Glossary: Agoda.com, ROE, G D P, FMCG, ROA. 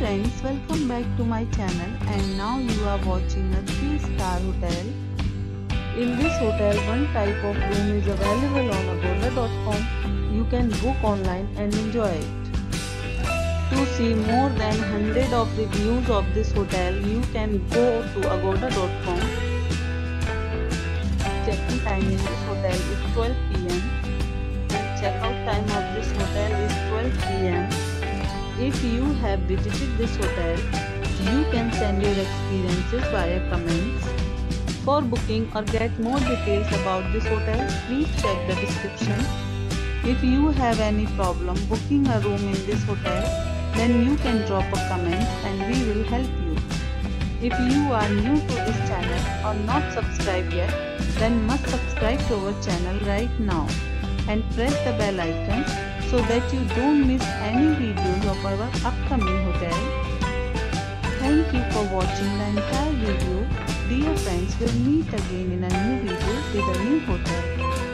friends, welcome back to my channel, and now you are watching a 3-star hotel. In this hotel, one type of room is available on Agoda.com. You can book online and enjoy it. To see more than 100 of reviews of this hotel, you can go to Agoda.com. Check-in time in this hotel is 12 p.m. and check-out time of this hotel is 12 p.m. If you have visited this hotel, you can send your experiences via comments. For booking or get more details about this hotel, please check the description. If you have any problem booking a room in this hotel, then you can drop a comment and we will help you. If you are new to this channel or not subscribed yet, then must subscribe to our channel right now and press the bell icon so that you don't miss any videos of our upcoming hotel. Thank you for watching the entire video. Dear friends, we'll meet again in a new video with a new hotel.